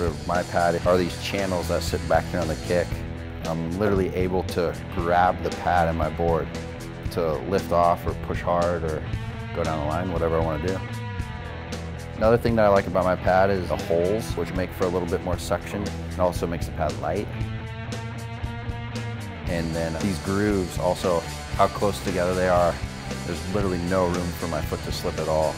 for my pad are these channels that sit back here on the kick. I'm literally able to grab the pad and my board to lift off or push hard or go down the line, whatever I want to do. Another thing that I like about my pad is the holes, which make for a little bit more suction. It also makes the pad light. And then these grooves also, how close together they are, there's literally no room for my foot to slip at all.